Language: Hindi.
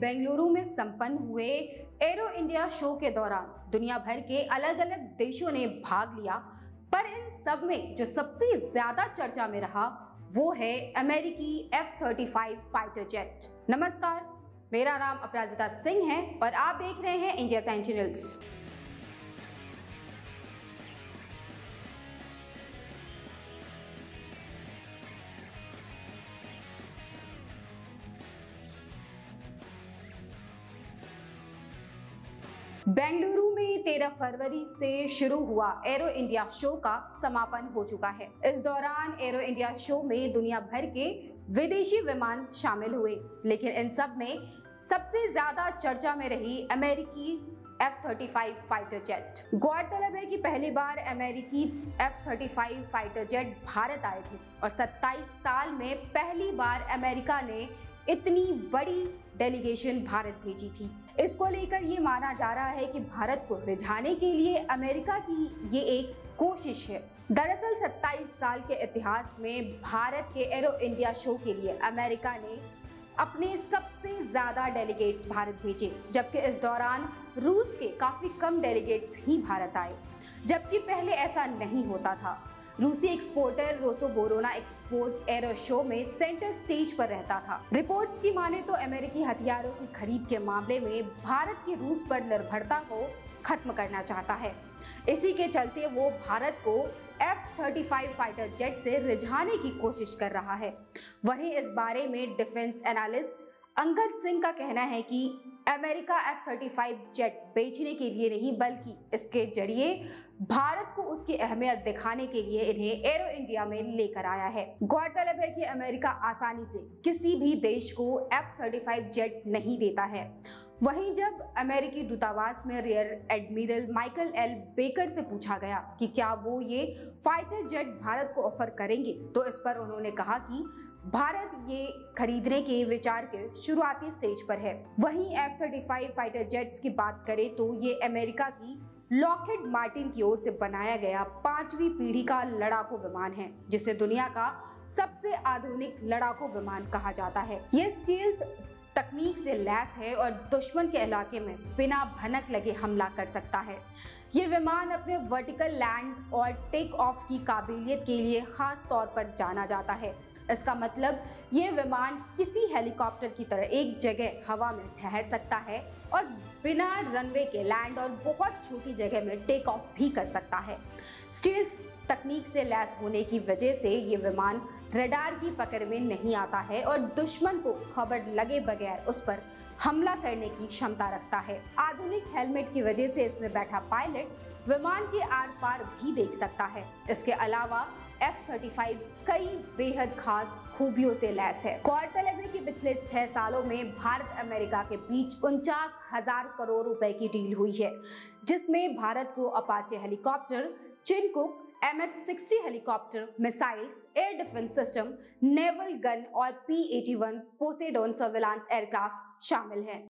बेंगलुरु में संपन्न हुए एरो इंडिया शो के दौरान दुनिया भर के अलग अलग देशों ने भाग लिया, पर इन सब में जो सबसे ज्यादा चर्चा में रहा वो है अमेरिकी F-35 फाइटर जेट। नमस्कार, मेरा नाम अपराजिता सिंह है और आप देख रहे हैं इंडिया सेंटिनल्स। बेंगलुरु में 13 फरवरी से शुरू हुआ एरो इंडिया शो का समापन हो चुका है। इस दौरान एरो इंडिया शो में दुनिया भर के विदेशी विमान शामिल हुए, लेकिन इन सब में सबसे ज्यादा चर्चा में रही अमेरिकी F-35 फाइटर जेट। गौरतलब है कि पहली बार अमेरिकी F-35 फाइटर जेट भारत आए थे और 27 साल में पहली बार अमेरिका ने इतनी बड़ी डेलीगेशन भारत भेजी थी। इसको लेकर ये माना जा रहा है कि भारत को रिझाने के लिए अमेरिका की ये एक कोशिश है। दरअसल 27 साल के इतिहास में भारत के एरो इंडिया शो के लिए अमेरिका ने अपने सबसे ज़्यादा डेलीगेट्स भारत भेजे, जबकि इस दौरान रूस के काफ़ी कम डेलीगेट्स ही भारत आए, जबकि पहले ऐसा नहीं होता था। रूसी एक्सपोर्टर रोसोबोरोनेक्सपोर्ट एरो शो में सेंटर स्टेज पर रहता था। रिपोर्ट्स की माने तो अमेरिकी हथियारों की खरीद के मामले में भारत की रूस पर निर्भरता को खत्म करना चाहता है। इसी के चलते वो भारत को F-35 फाइटर जेट से रिझाने की कोशिश कर रहा है। वहीं इस बारे में डिफेंस एनालिस्ट अंगद सिंह का कहना है कि अमेरिका F-35 जेट बेचने के लिए नहीं, बल्कि इसके जरिए भारत को उसकी अहमियत दिखाने के लिए इन्हें एरो इंडिया में लेकर आया है। गौरतलब है कि अमेरिका आसानी से किसी भी देश को F-35 जेट नहीं देता है। वहीं जब अमेरिकी दूतावास में rear admiral Michael L. Baker से पूछा गया कि क्या वो ये फाइटर जेट भारत को ऑफर करेंगे, तो इस पर उन्होंने कहा कि भारत ये खरीदने के विचार के शुरुआती स्टेज पर है। वहीं F-35 फाइटर जेट्स की बात करें तो ये अमेरिका की लॉकहीड मार्टिन की ओर से बनाया गया 5वीं पीढ़ी का लड़ाकू विमान है, जिसे दुनिया का सबसे आधुनिक लड़ाकू विमान कहा जाता है। ये स्टील्थ तकनीक से लैस है और दुश्मन के इलाके में बिना भनक लगे हमला कर सकता है। ये विमान अपने वर्टिकल लैंड और टेक ऑफ की काबिलियत के लिए खास तौर पर जाना जाता है। इसका मतलब ये विमान किसी हेलीकॉप्टर की तरह एक जगह हवा में ठहर सकता है और बिना रनवे के लैंड और बहुत छोटी जगह में टेक ऑफ भी कर सकता है। स्टील्थ तकनीक से लैस होने की वजह से ये विमान रडार की पकड़ में नहीं आता है और दुश्मन को खबर लगे बगैर उस पर हमला करने की क्षमता रखता है। आधुनिक हेलमेट की वजह से इसमें बैठा पायलट विमान के आर पार भी देख सकता है। इसके अलावा F-35 कई बेहद खास खूबियों से लैस है। गौरतलब है कि पिछले 6 सालों में भारत अमेरिका के बीच 49,000 करोड़ रुपए की डील हुई है, जिसमें भारत को Apache helicopter, Chinook, MH 60 helicopter, missiles, air defence system, naval gun और P-81 पोसेडोन सर्विलांस एयरक्राफ्ट शामिल हैं।